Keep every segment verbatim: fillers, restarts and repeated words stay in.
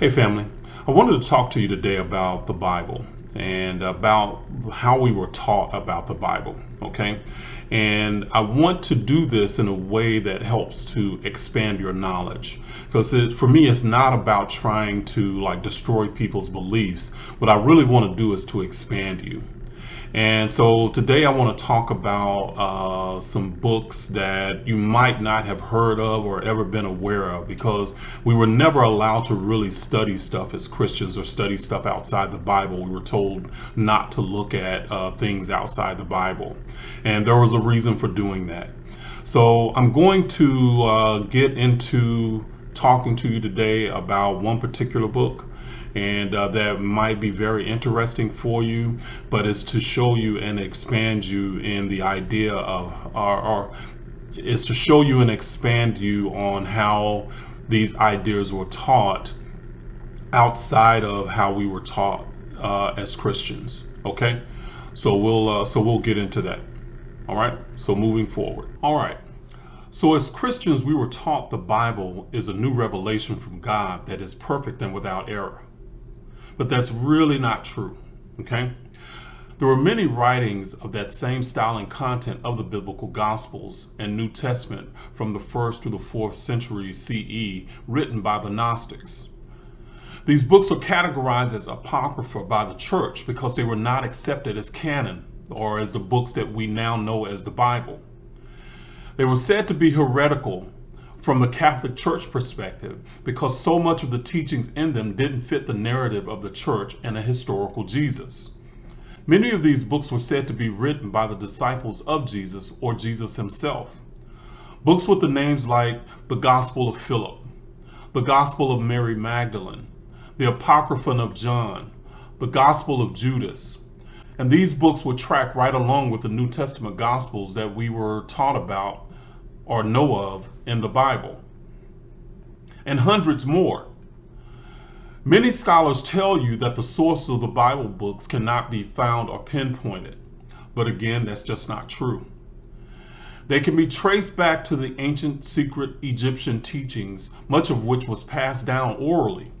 Hey family, I wanted to talk to you today about the Bible and about how we were taught about the Bible, okay? And I want to do this in a way that helps to expand your knowledge, because for me, it's not about trying to like destroy people's beliefs. What I really want to do is to expand you. And so today I want to talk about uh, some books that you might not have heard of or ever been aware of, because we were never allowed to really study stuff as Christians or study stuff outside the Bible. We were told not to look at uh, things outside the Bible, and there was a reason for doing that. So I'm going to uh, get into talking to you today about one particular book, and uh, that might be very interesting for you, but it's to show you and expand you in the idea of, or, or is to show you and expand you on how these ideas were taught outside of how we were taught uh, as Christians. Okay, so we'll uh, so we'll get into that. All right, so moving forward. All right. So as Christians, we were taught the Bible is a new revelation from God that is perfect and without error. But that's really not true, okay? There were many writings of that same style and content of the biblical Gospels and New Testament from the first through the fourth century C E, written by the Gnostics. These books are categorized as apocrypha by the church because they were not accepted as canon or as the books that we now know as the Bible. They were said to be heretical from the Catholic Church perspective because so much of the teachings in them didn't fit the narrative of the church and a historical Jesus. Many of these books were said to be written by the disciples of Jesus or Jesus himself. Books with the names like the Gospel of Philip, the Gospel of Mary Magdalene, the Apocryphon of John, the Gospel of Judas. And these books would track right along with the New Testament Gospels that we were taught about or know of in the Bible, and hundreds more. Many scholars tell you that the source of the Bible books cannot be found or pinpointed, but again, that's just not true. They can be traced back to the ancient secret Egyptian teachings, much of which was passed down orally.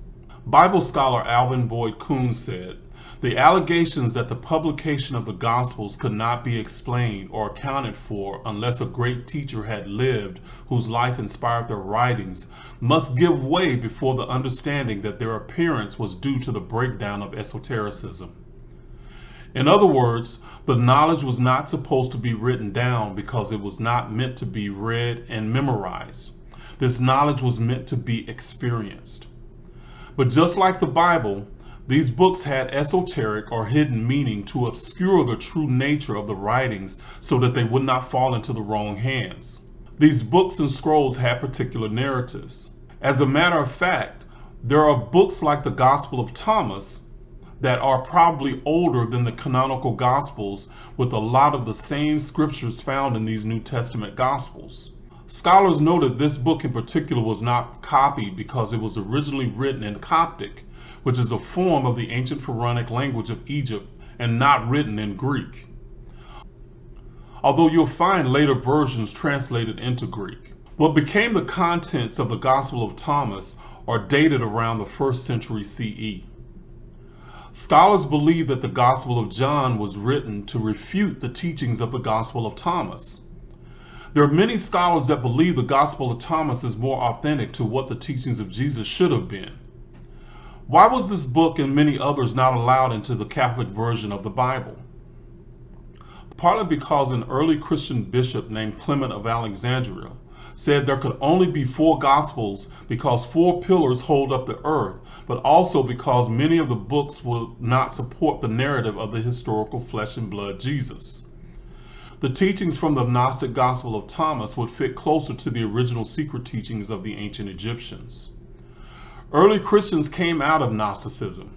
Bible scholar Alvin Boyd Kuhn said, "The allegations that the publication of the Gospels could not be explained or accounted for unless a great teacher had lived whose life inspired their writings must give way before the understanding that their appearance was due to the breakdown of esotericism." In other words, the knowledge was not supposed to be written down because it was not meant to be read and memorized. This knowledge was meant to be experienced. But just like the Bible, these books had esoteric or hidden meaning to obscure the true nature of the writings so that they would not fall into the wrong hands. These books and scrolls had particular narratives. As a matter of fact, there are books like the Gospel of Thomas that are probably older than the canonical Gospels, with a lot of the same scriptures found in these New Testament Gospels. Scholars noted this book in particular was not copied because it was originally written in Coptic, which is a form of the ancient Pharaonic language of Egypt, and not written in Greek, although you'll find later versions translated into Greek. What became the contents of the Gospel of Thomas are dated around the first century C E. Scholars believe that the Gospel of John was written to refute the teachings of the Gospel of Thomas. There are many scholars that believe the Gospel of Thomas is more authentic to what the teachings of Jesus should have been. Why was this book and many others not allowed into the Catholic version of the Bible? Partly because an early Christian bishop named Clement of Alexandria said there could only be four Gospels because four pillars hold up the earth, but also because many of the books would not support the narrative of the historical flesh and blood Jesus. The teachings from the Gnostic Gospel of Thomas would fit closer to the original secret teachings of the ancient Egyptians. Early Christians came out of Gnosticism,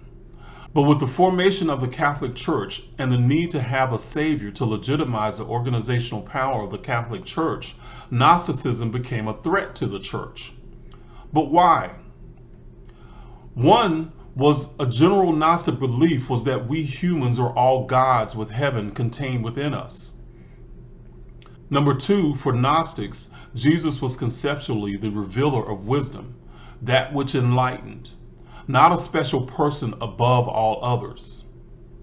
but with the formation of the Catholic Church and the need to have a savior to legitimize the organizational power of the Catholic Church, Gnosticism became a threat to the church. But why? One was a general Gnostic belief was that we humans are all gods with heaven contained within us. Number two, for Gnostics, Jesus was conceptually the revealer of wisdom, that which enlightened, not a special person above all others.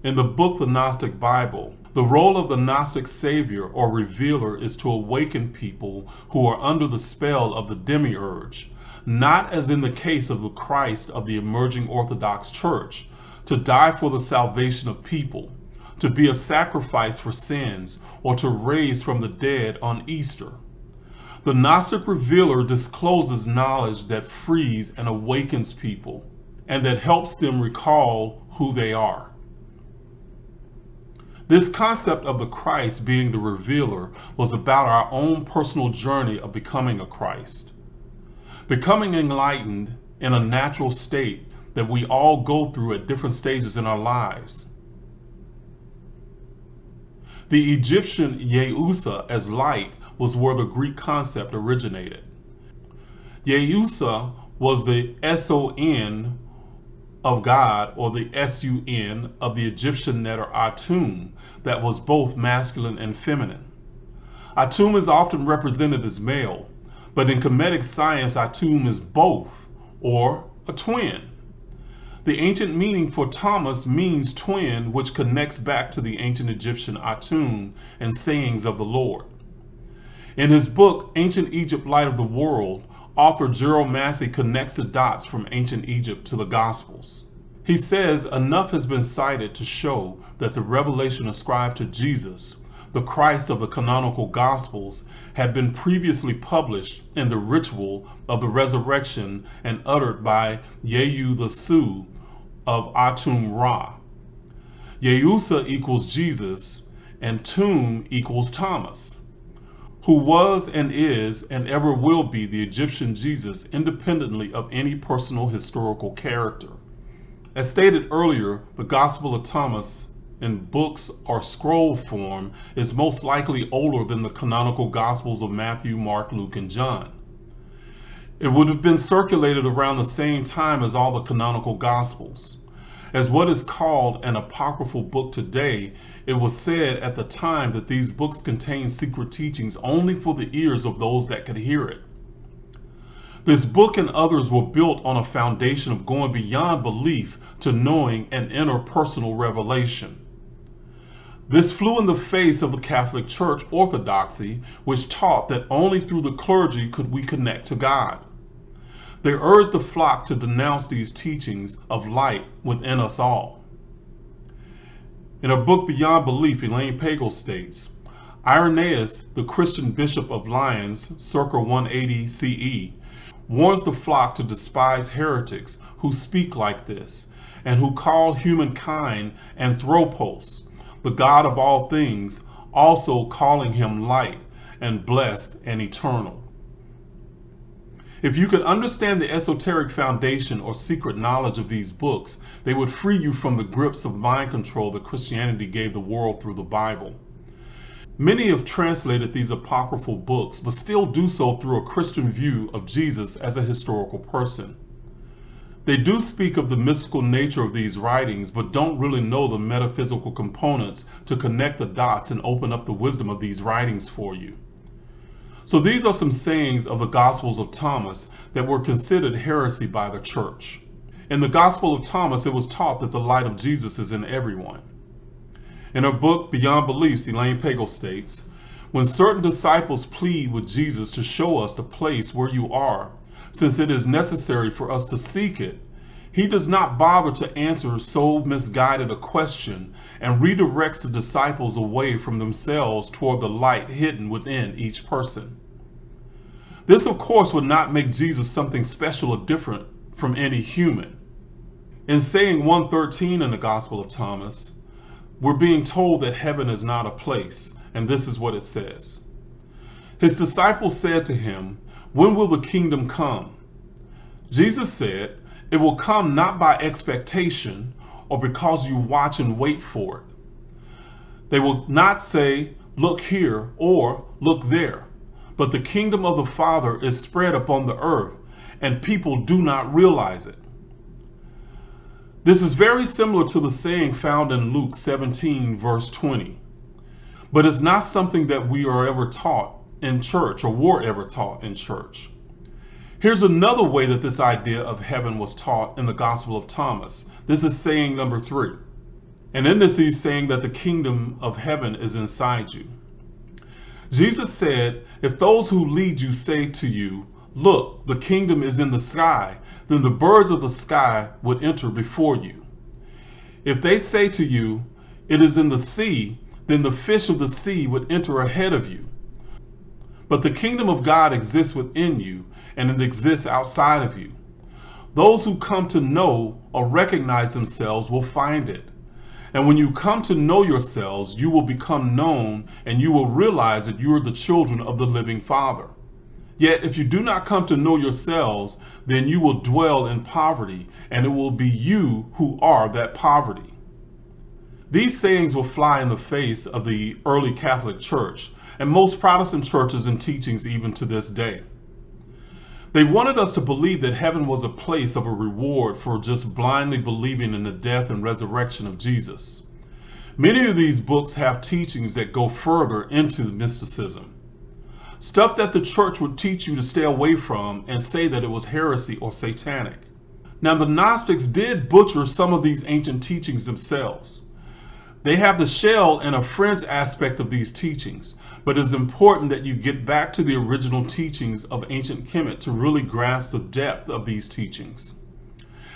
In the book The Gnostic Bible, the role of the Gnostic savior or revealer is to awaken people who are under the spell of the demiurge, not as in the case of the Christ of the emerging Orthodox Church, to die for the salvation of people, to be a sacrifice for sins, or to raise from the dead on Easter. The Gnostic revealer discloses knowledge that frees and awakens people, and that helps them recall who they are. This concept of the Christ being the revealer was about our own personal journey of becoming a Christ. Becoming enlightened in a natural state that we all go through at different stages in our lives. The Egyptian Yeusa as light was where the Greek concept originated. Yeusa was the S O N of God, or the S U N of the Egyptian letter Atum, that was both masculine and feminine. Atum is often represented as male, but in Kemetic science Atum is both, or a twin. The ancient meaning for Thomas means twin, which connects back to the ancient Egyptian Atum and sayings of the Lord. In his book, Ancient Egypt Light of the World, author Gerald Massey connects the dots from ancient Egypt to the Gospels. He says enough has been cited to show that the revelation ascribed to Jesus, the Christ of the canonical Gospels, had been previously published in the ritual of the resurrection and uttered by Yeu the Su of Atum Ra. Yeusa equals Jesus, and Tum equals Thomas, who was and is and ever will be the Egyptian Jesus, independently of any personal historical character. As stated earlier, the Gospel of Thomas in books or scroll form is most likely older than the canonical Gospels of Matthew, Mark, Luke, and John. It would have been circulated around the same time as all the canonical Gospels. As what is called an apocryphal book today, it was said at the time that these books contained secret teachings only for the ears of those that could hear it. This book and others were built on a foundation of going beyond belief to knowing an inner personal revelation. This flew in the face of the Catholic Church orthodoxy, which taught that only through the clergy could we connect to God. They urged the flock to denounce these teachings of light within us all. In her book Beyond Belief, Elaine Pagels states, Irenaeus, the Christian bishop of Lyons, circa one eighty C E, warns the flock to despise heretics who speak like this, and who call humankind Anthropos, the God of all things, also calling him light and blessed and eternal. If you could understand the esoteric foundation or secret knowledge of these books, they would free you from the grips of mind control that Christianity gave the world through the Bible. Many have translated these apocryphal books, but still do so through a Christian view of Jesus as a historical person. They do speak of the mystical nature of these writings, but don't really know the metaphysical components to connect the dots and open up the wisdom of these writings for you. So these are some sayings of the Gospels of Thomas that were considered heresy by the church. In the Gospel of Thomas, it was taught that the light of Jesus is in everyone. In her book, Beyond Beliefs, Elaine Pagels states, when certain disciples plead with Jesus to show us the place where you are, since it is necessary for us to seek it, he does not bother to answer so misguided a question and redirects the disciples away from themselves toward the light hidden within each person. This, of course, would not make Jesus something special or different from any human. In saying one thirteen in the Gospel of Thomas, we're being told that heaven is not a place, and this is what it says. His disciples said to him, when will the kingdom come? Jesus said, it will come not by expectation or because you watch and wait for it. They will not say, look here or look there, but the kingdom of the Father is spread upon the earth and people do not realize it. This is very similar to the saying found in Luke seventeen verse twenty, but it's not something that we are ever taught in church or were ever taught in church. Here's another way that this idea of heaven was taught in the Gospel of Thomas. This is saying number three. And in this, he's saying that the kingdom of heaven is inside you. Jesus said, if those who lead you say to you, look, the kingdom is in the sky, then the birds of the sky would enter before you. If they say to you, it is in the sea, then the fish of the sea would enter ahead of you. But the kingdom of God exists within you, and it exists outside of you. Those who come to know or recognize themselves will find it. And when you come to know yourselves, you will become known, and you will realize that you are the children of the living Father. Yet if you do not come to know yourselves, then you will dwell in poverty, and it will be you who are that poverty. These sayings will fly in the face of the early Catholic Church and most Protestant churches and teachings even to this day. They wanted us to believe that heaven was a place of a reward for just blindly believing in the death and resurrection of Jesus. Many of these books have teachings that go further into mysticism. Stuff that the church would teach you to stay away from and say that it was heresy or satanic. Now, the Gnostics did butcher some of these ancient teachings themselves. They have the shell and a fringe aspect of these teachings, but it's important that you get back to the original teachings of ancient Kemet to really grasp the depth of these teachings.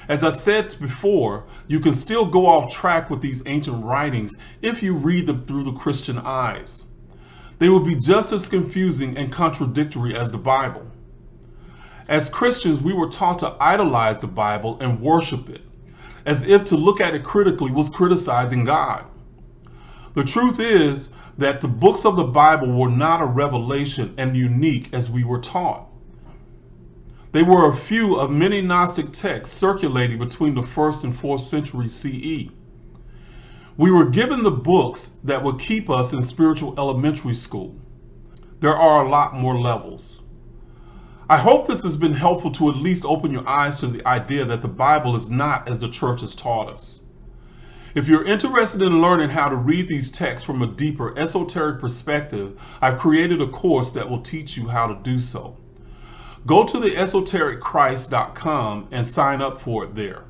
As I said before, you can still go off track with these ancient writings if you read them through the Christian eyes. They will be just as confusing and contradictory as the Bible. As Christians, we were taught to idolize the Bible and worship it, as if to look at it critically was criticizing God. The truth is that the books of the Bible were not a revelation and unique as we were taught. They were a few of many Gnostic texts circulating between the first and fourth century C E. We were given the books that would keep us in spiritual elementary school. There are a lot more levels. I hope this has been helpful to at least open your eyes to the idea that the Bible is not as the church has taught us. If you're interested in learning how to read these texts from a deeper esoteric perspective, I've created a course that will teach you how to do so. Go to the esoteric christ dot com and sign up for it there.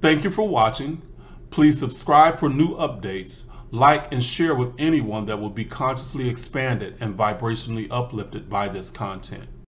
Thank you for watching. Please subscribe for new updates, like and share with anyone that will be consciously expanded and vibrationally uplifted by this content.